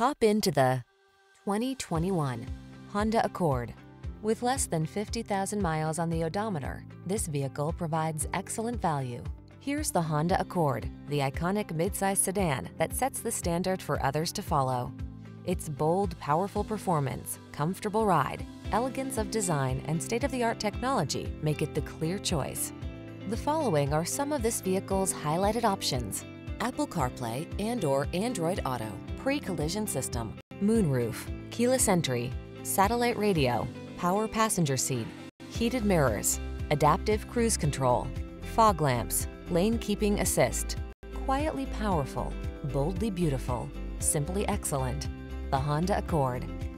Hop into the 2021 Honda Accord. With less than 50,000 miles on the odometer, this vehicle provides excellent value. Here's the Honda Accord, the iconic midsize sedan that sets the standard for others to follow. Its bold, powerful performance, comfortable ride, elegance of design, and state-of-the-art technology make it the clear choice. The following are some of this vehicle's highlighted options: Apple CarPlay and/or Android Auto, pre-collision system, moonroof, keyless entry, satellite radio, power passenger seat, heated mirrors, adaptive cruise control, fog lamps, lane keeping assist. Quietly powerful, boldly beautiful, simply excellent. The Honda Accord.